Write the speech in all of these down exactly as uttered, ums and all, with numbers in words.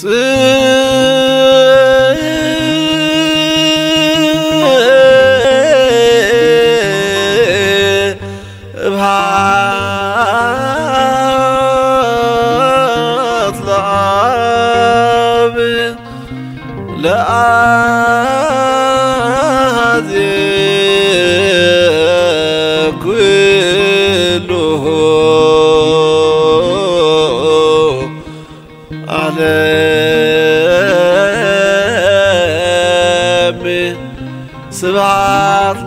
سبعات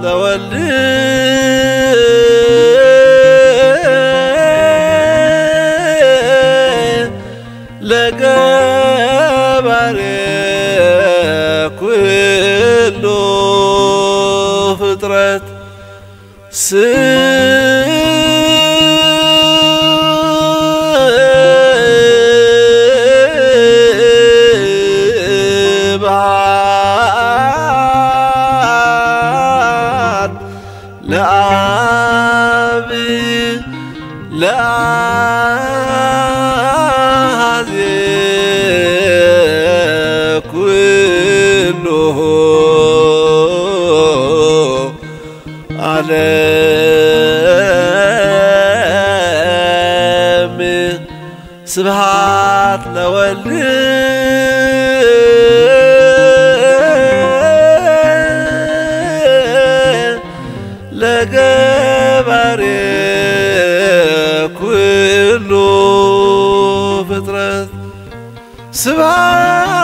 لولي لقبر كل فترة سبحات لولي لقبر كل فترة سبحات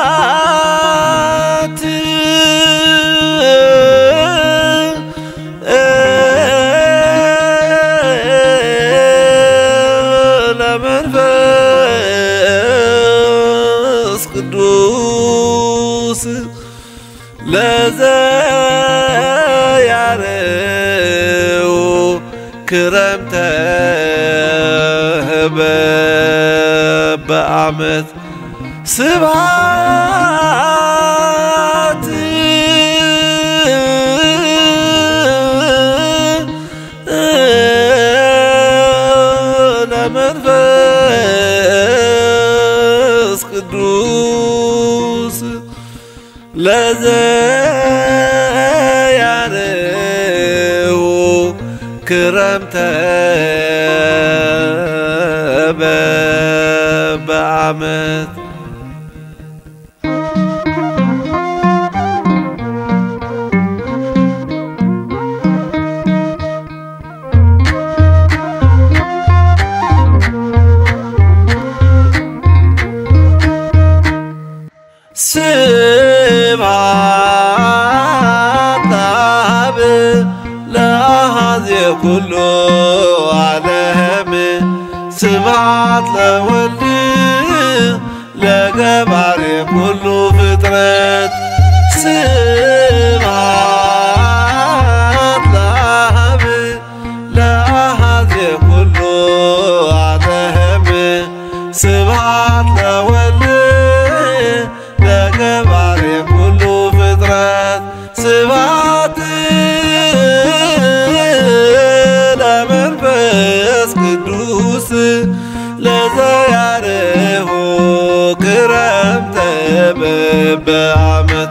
لا زايرو كرمت بعمت سبعات لمنفس قدوس لا زايرو كرمت بعمد كله علامة سبعات لولي لجبر كله فترات سبعات لعبة لأحد كله علامة سبعات لولي لجبر كله فترات سبعات بعمد سبعات لمنفس قدوس لزياره كرم بعمد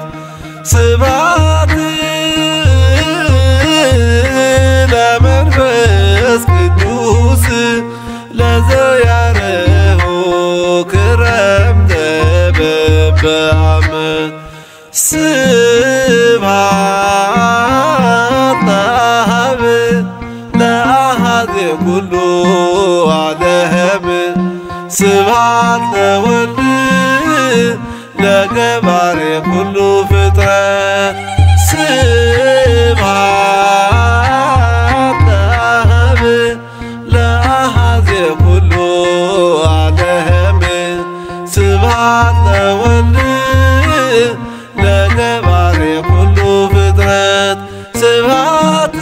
سبعات لعبد لا أحد كله على هم سبعات لولي لجبر كله فترة سبعات لعبد لا أحد كله على هم سبعات لولي لجبر كله فترة سبعات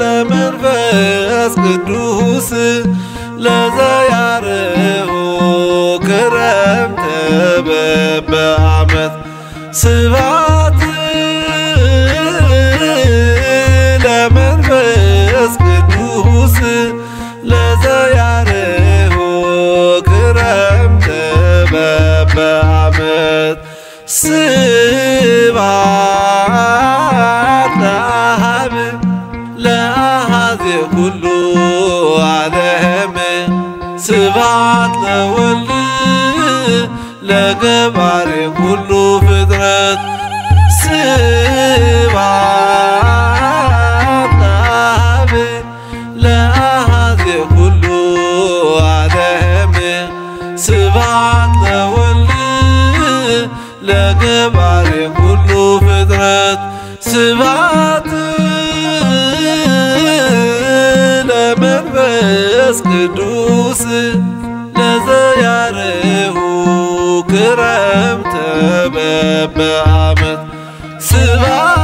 لمنفس قدوس لزياره كرمت بعمد سبعات لمنفس قدوس لزياره كرمت بعمد سبعة لهم لا هذه كل علم سبعة لولي لجبر كل فطرة سبعة لهم لا هذه كل علم سبعة لولي لجبر كل فطرة سبعة ቅዱስ ለዘያርሁ ክረምተ በዓመት ስባ